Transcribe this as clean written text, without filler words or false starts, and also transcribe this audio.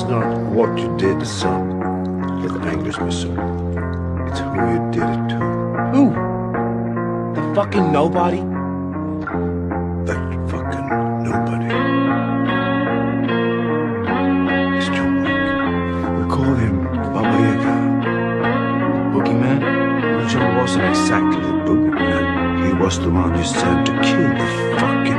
It's not what you did to some that angers me so. It's who you did it to. Who? The fucking nobody? That fucking nobody. It's too weak. We call him Baba Yaga. Boogeyman? John wasn't exactly the boogeyman. He was the one you sent to kill the fucking